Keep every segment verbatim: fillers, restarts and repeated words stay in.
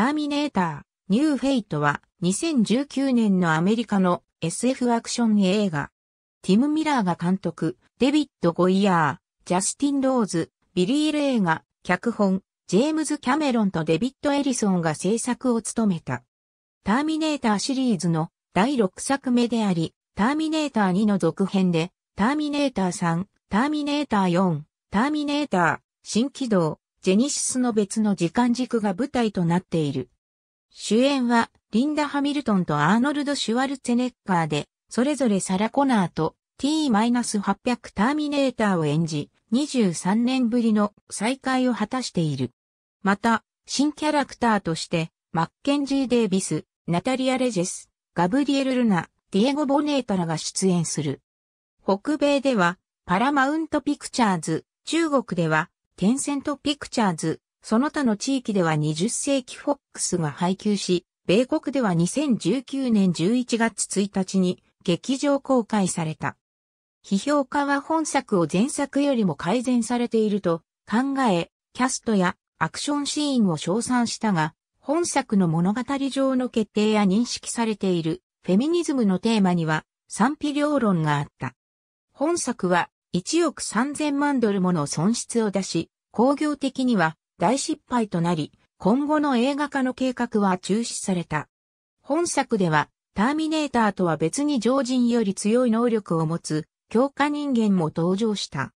ターミネーター、ニューフェイトはにせんじゅうきゅうねんのアメリカの エスエフ アクション映画。ティム・ミラーが監督、デビッド・ゴイヤー、ジャスティン・ローズ、ビリー・レイが脚本、ジェームズ・キャメロンとデビッド・エリソンが制作を務めた。ターミネーターシリーズのだいろくさくめであり、ターミネーターツーの続編で、ターミネータースリー、ターミネーターフォー、ターミネーター、新起動、ジェニシスの別の時間軸が舞台となっている。主演は、リンダ・ハミルトンとアーノルド・シュワルツェネッガーで、それぞれサラ・コナーと ティーはちひゃく ターミネーターを演じ、にじゅうさんねんぶりの再会を果たしている。また、新キャラクターとして、マッケンジー・デイビス、ナタリア・レジェス、ガブリエル・ルナ、ディエゴ・ボネータらが出演する。北米では、パラマウント・ピクチャーズ、中国では、テンセント・ピクチャーズ、その他の地域ではにじゅっせいきフォックスが配給し、米国ではにせんじゅうきゅうねんじゅういちがつついたちに、劇場公開された。批評家は本作を前作よりも改善されていると考え、キャストやアクションシーンを称賛したが、本作の物語上の決定や認識されているフェミニズムのテーマには賛否両論があった。本作はいちおくさんぜんまんドルもの損失を出し、興行的には大失敗となり、今後の映画化の計画は中止された。本作では、ターミネーターとは別に常人より強い能力を持つ強化人間も登場した。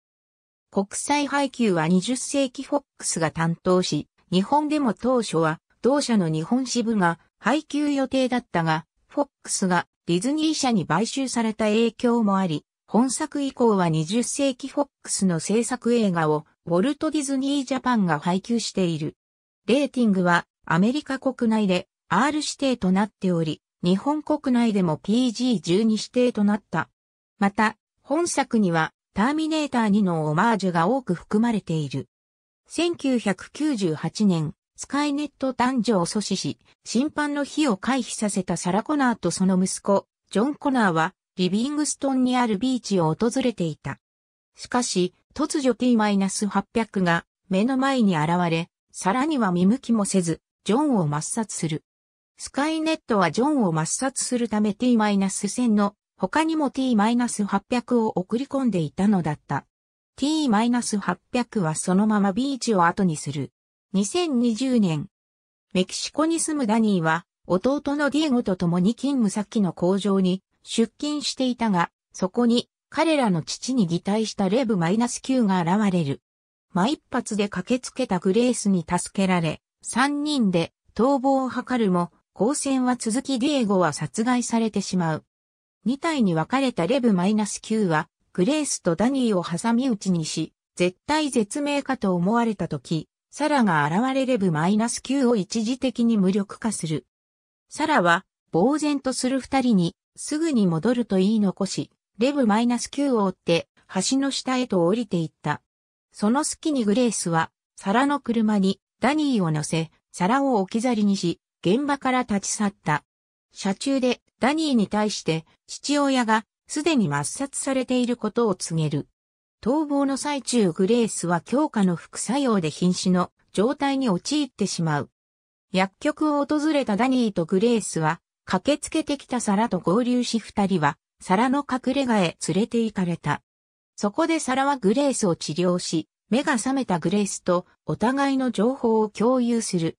国際配給はにじゅっせいきフォックスが担当し、日本でも当初は同社の日本支部が配給予定だったが、フォックスがディズニー社に買収された影響もあり、本作以降はにじゅっせいきフォックスの制作映画をウォルト・ディズニー・ジャパンが配給している。レーティングはアメリカ国内で アール 指定となっており、日本国内でも ピージーじゅうに 指定となった。また、本作にはターミネーターツーのオマージュが多く含まれている。せんきゅうひゃくきゅうじゅうはちねん、スカイネット誕生を阻止し、審判の火を回避させたサラ・コナーとその息子、ジョン・コナーは、リビングストンにあるビーチを訪れていた。しかし、突如 ティーはちひゃく が目の前に現れ、さらには見向きもせず、ジョンを抹殺する。スカイネットはジョンを抹殺するため ティーせん の他にも ティーはちひゃく を送り込んでいたのだった。ティーはちひゃく はそのままビーチを後にする。にせんにじゅうねん、メキシコに住むダニーは弟のディエゴと共に勤務先の工場に出勤していたが、そこに彼らの父に擬態したレブ マイナスきゅう が現れる。間一髪で駆けつけたグレースに助けられ、さんにんで逃亡を図るも、交戦は続きディエゴは殺害されてしまう。に体に分かれたレブ マイナスきゅう は、グレースとダニーを挟み撃ちにし、絶体絶命かと思われた時、サラが現れレブ マイナスきゅう を一時的に無力化する。サラは、呆然とする二人に、すぐに戻ると言い残し、レブ マイナスきゅう を追って、橋の下へと降りていった。その隙にグレースは、サラの車に、ダニーを乗せ、サラを置き去りにし、現場から立ち去った。車中でダニーに対して父親がすでに抹殺されていることを告げる。逃亡の最中グレースは強化の副作用で瀕死の状態に陥ってしまう。薬局を訪れたダニーとグレースは駆けつけてきたサラと合流し二人はサラの隠れ家へ連れて行かれた。そこでサラはグレースを治療し、目が覚めたグレースとお互いの情報を共有する。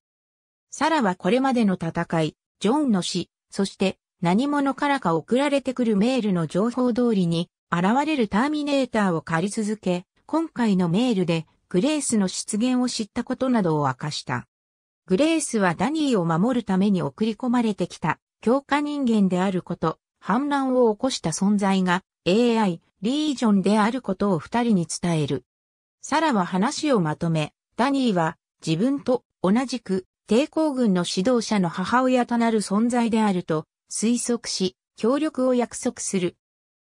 サラはこれまでの戦い、ジョンの死、そして何者からか送られてくるメールの情報通りに現れるターミネーターを狩り続け、今回のメールでグレースの出現を知ったことなどを明かした。グレースはダニーを守るために送り込まれてきた強化人間であること、反乱を起こした存在が エーアイ、リージョンであることを二人に伝える。サラは話をまとめ、ダニーは自分と同じく抵抗軍の指導者の母親となる存在であると推測し、協力を約束する。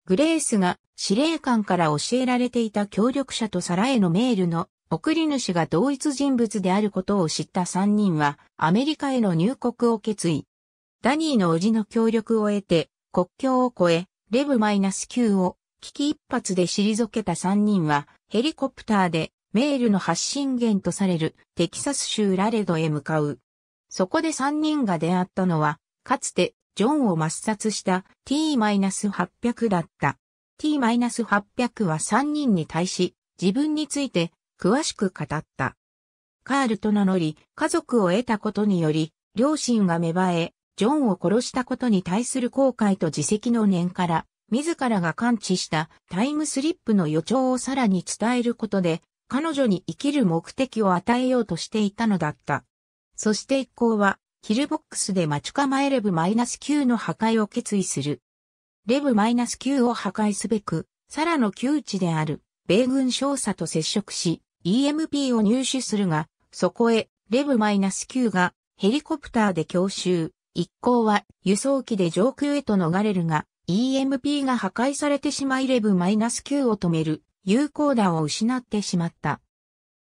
グレースが司令官から教えられていた協力者とサラへのメールの送り主が同一人物であることを知ったさんにんはアメリカへの入国を決意。ダニーの叔父の協力を得て国境を越え、レブ マイナスきゅう を危機一髪で退けたさんにんはヘリコプターでメールの発信源とされるテキサス州ラレドへ向かう。そこでさんにんが出会ったのは、かつてジョンを抹殺した ティーはちひゃく だった。ティーはちひゃく はさんにんに対し、自分について詳しく語った。カールと名乗り、家族を得たことにより、両親が芽生え、ジョンを殺したことに対する後悔と自責の念から、自らが感知したタイムスリップの予兆をさらに伝えることで、彼女に生きる目的を与えようとしていたのだった。そして一行は、キルボックスで待ち構えレブ マイナスきゅう の破壊を決意する。レブ マイナスきゅう を破壊すべく、サラの旧地である、米軍少佐と接触し、イーエムピー を入手するが、そこへ、レブ マイナスきゅう が、ヘリコプターで強襲。一行は、輸送機で上空へと逃れるが、イーエムピー が破壊されてしまいレブ マイナスきゅう を止める。有効打を失ってしまった。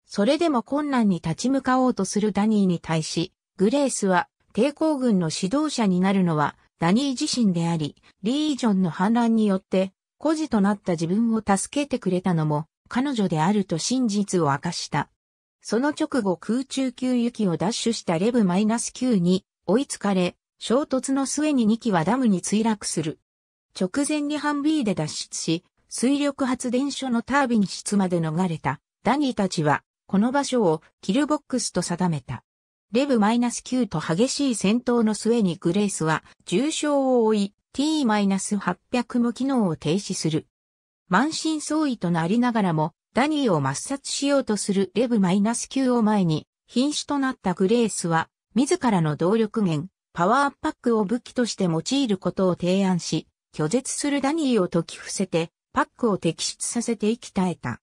それでも困難に立ち向かおうとするダニーに対し、グレースは抵抗軍の指導者になるのはダニー自身であり、リージョンの反乱によって孤児となった自分を助けてくれたのも彼女であると真実を明かした。その直後空中給油機をダッシュしたレブ マイナスきゅう に追いつかれ、衝突の末ににきはダムに墜落する。直前に班 B で脱出し、水力発電所のタービン室まで逃れたダニーたちはこの場所をキルボックスと定めた。レブ マイナスきゅう と激しい戦闘の末にグレースは重傷を負い ティーはちひゃく も機能を停止する。満身創痍となりながらもダニーを抹殺しようとするレブ マイナスきゅう を前に瀕死となったグレースは自らの動力源パワーアッパックを武器として用いることを提案し拒絶するダニーを解き伏せてパックを摘出させて息絶えた。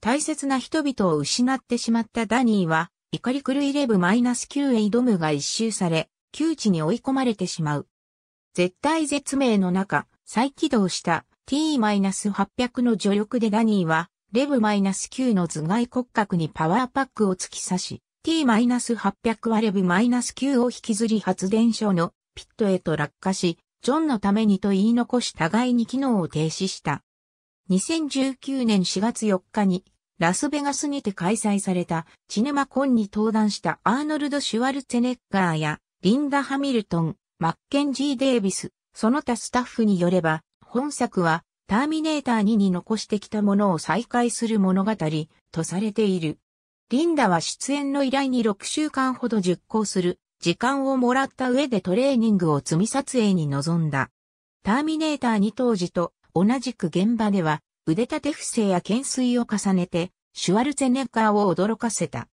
大切な人々を失ってしまったダニーは、怒り狂いレブ マイナスきゅう へ挑むが一蹴され、窮地に追い込まれてしまう。絶体絶命の中、再起動した ティーはちひゃく の助力でダニーは、レブ マイナスきゅう の頭蓋骨格にパワーパックを突き刺し、ティーはちひゃく はレブ マイナスきゅう を引きずり発電所のピットへと落下し、ジョンのためにと言い残し互いに機能を停止した。にせんじゅうきゅうねんしがつよっかにラスベガスにて開催されたチネマコンに登壇したアーノルド・シュワルツェネッガーやリンダ・ハミルトン、マッケンジー・デイビス、その他スタッフによれば本作はターミネーターツーに残してきたものを再開する物語とされている。リンダは出演の依頼にろくしゅうかんほど熟考する時間をもらった上でトレーニングを積み撮影に臨んだ。ターミネーターツー当時と同じく現場では腕立て伏せや懸垂を重ねてシュワルツェネッガーを驚かせた。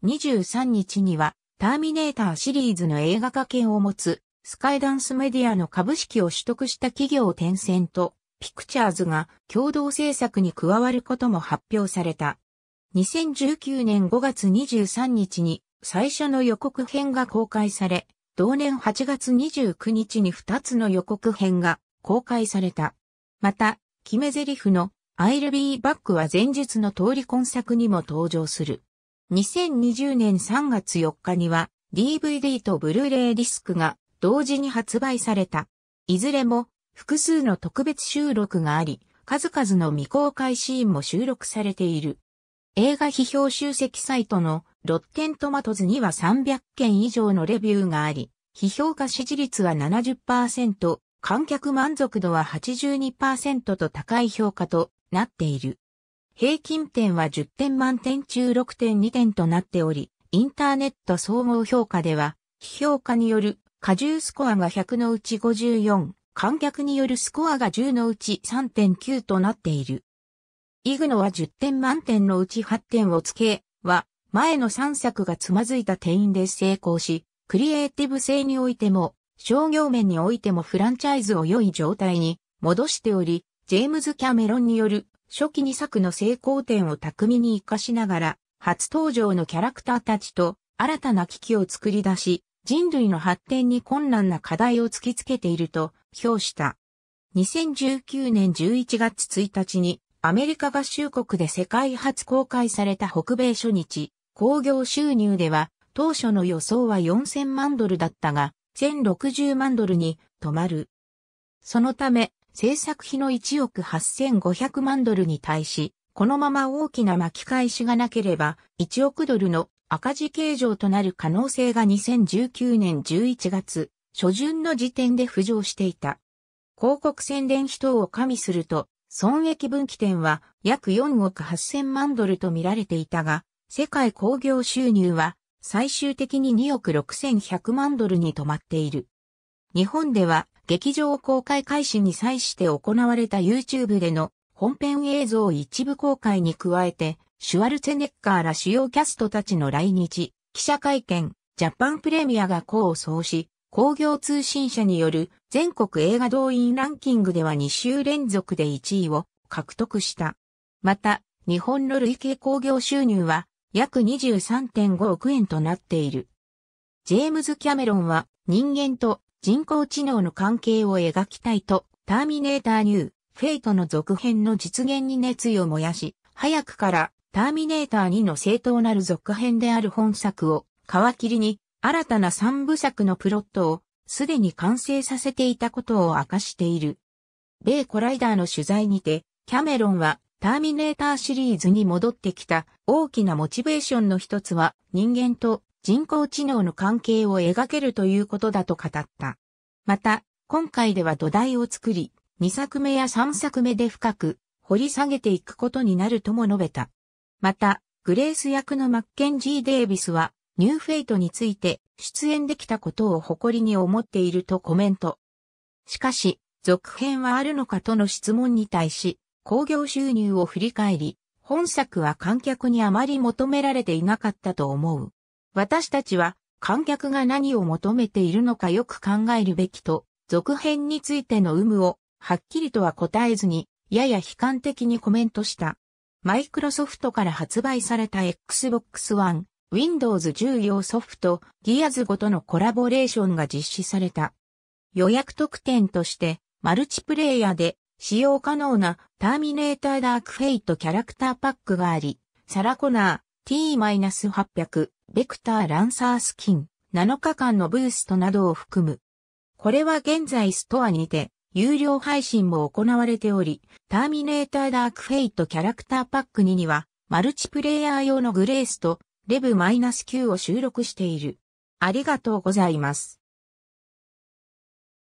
にじゅうさんにちにはターミネーターシリーズの映画化権を持つスカイダンスメディアの株式を取得した企業テンセントピクチャーズが共同制作に加わることも発表された。にせんじゅうきゅうねんごがつにじゅうさんにちに最初の予告編が公開され、同年はちがつにじゅうくにちにふたつの予告編が公開された。また、決め台詞の I'll be back は前日の通り今作にも登場する。にせんにじゅうねんさんがつよっかには ディーブイディー とブルーレイディスクが同時に発売された。いずれも複数の特別収録があり、数々の未公開シーンも収録されている。映画批評集積サイトのロッテントマトズにはさんびゃっけん以上のレビューがあり、批評家支持率は ななじゅっパーセント。観客満足度は はちじゅうにパーセント と高い評価となっている。平均点はじゅってんまんてんちゅうろくてんにてんとなっており、インターネット総合評価では、批評家による過重スコアがひゃくのうちごじゅうよん、観客によるスコアがじゅうのうちさんてんきゅう となっている。イグノはじゅってんまんてんのうちはってんをつけ、は、前のさんさくがつまずいた点で成功し、クリエイティブ性においても、商業面においてもフランチャイズを良い状態に戻しており、ジェームズ・キャメロンによる初期にさくの成功点を巧みに活かしながら、初登場のキャラクターたちと新たな危機を作り出し、人類の発展に困難な課題を突きつけていると評した。にせんじゅうきゅうねんじゅういちがつついたちにアメリカ合衆国で世界初公開された北米初日、興行収入では当初の予想はよんせんまんドルだったが、せんろくじゅうまんドルに止まる。そのため、制作費のいちおくはっせんごひゃくまんドルに対し、このまま大きな巻き返しがなければ、いちおくドルの赤字計上となる可能性がにせんじゅうきゅうねんじゅういちがつ初旬の時点で浮上していた。広告宣伝費等を加味すると、損益分岐点は約よんおくはっせんまんドルと見られていたが、世界興行収入は最終的ににおくろくせんひゃくまんドルに止まっている。日本では劇場公開開始に際して行われた YouTube での本編映像一部公開に加えて、シュワルツェネッガーら主要キャストたちの来日、記者会見、ジャパンプレミアが功を奏し、興行通信社による全国映画動員ランキングではにしゅうれんぞくでいちいを獲得した。また、日本の累計興行収入は約 にじゅうさんてんごおくえんとなっている。ジェームズ・キャメロンは人間と人工知能の関係を描きたいと、ターミネーターニュー、フェイトの続編の実現に熱意を燃やし、早くからターミネーターツーの正当なる続編である本作を皮切りに新たなさんぶさくのプロットをすでに完成させていたことを明かしている。米コライダーの取材にてキャメロンはターミネーターシリーズに戻ってきた大きなモチベーションの一つは人間と人工知能の関係を描けるということだと語った。また今回では土台を作りにさくめやさんさくめで深く掘り下げていくことになるとも述べた。また、グレース役のマッケンジー・デイビスは、ニューフェイトについて出演できたことを誇りに思っているとコメント。しかし、続編はあるのかとの質問に対し、興行収入を振り返り、本作は観客にあまり求められていなかったと思う。私たちは観客が何を求めているのかよく考えるべきと、続編についての有無をはっきりとは答えずに、やや悲観的にコメントした。マイクロソフトから発売された エックスボックスワン、ウィンドウズテン用ソフト、ギアーズファイブとのコラボレーションが実施された。予約特典として、マルチプレイヤーで使用可能なターミネーターダークフェイトキャラクターパックがあり、サラコナー、ティーはちまるまる、ベクターランサースキン、なのかかんのブーストなどを含む。これは現在ストアにて、有料配信も行われており、ターミネーターダークフェイトキャラクターパックツーには、マルチプレイヤー用のグレースとレブ マイナスきゅう を収録している。ありがとうございます。